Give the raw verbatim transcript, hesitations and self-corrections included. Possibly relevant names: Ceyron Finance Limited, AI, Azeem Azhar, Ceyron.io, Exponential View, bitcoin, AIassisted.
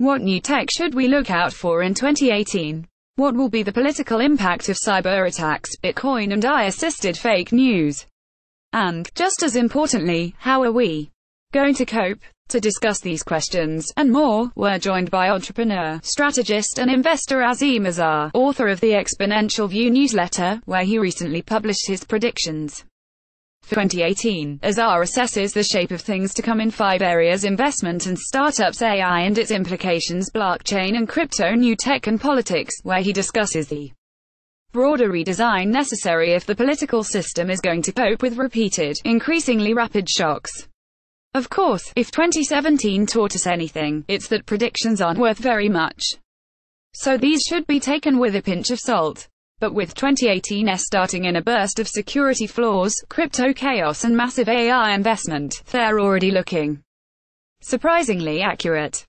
What new tech should we look out for in twenty eighteen? What will be the political impact of cyber attacks, Bitcoin and A I-assisted fake news? And, just as importantly, how are we going to cope? To discuss these questions, and more, we're joined by entrepreneur, strategist and investor Azeem Azhar, author of the Exponential View newsletter, where he recently published his predictions for twenty eighteen. Azhar assesses the shape of things to come in five areas: investment and startups, A I and its implications, blockchain and crypto, new tech and politics, where he discusses the broader redesign necessary if the political system is going to cope with repeated, increasingly rapid shocks. Of course, if twenty seventeen taught us anything, it's that predictions aren't worth very much. So these should be taken with a pinch of salt. But with twenty eighteen's starting in a burst of security flaws, crypto chaos and massive A I investment, they're already looking surprisingly accurate.